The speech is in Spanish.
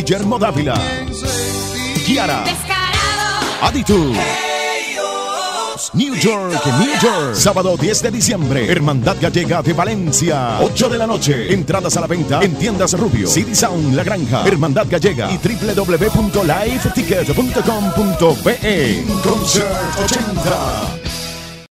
Guillermo Dávila, KIARA, Attitude, New York, New York. Sábado 10 de diciembre, Hermandad Gallega de Valencia, 8 de la noche. Entradas a la venta en tiendas Rubio, City Sound, La Granja, Hermandad Gallega y www.lifeticket.com.be. IN CONCERT 80´s.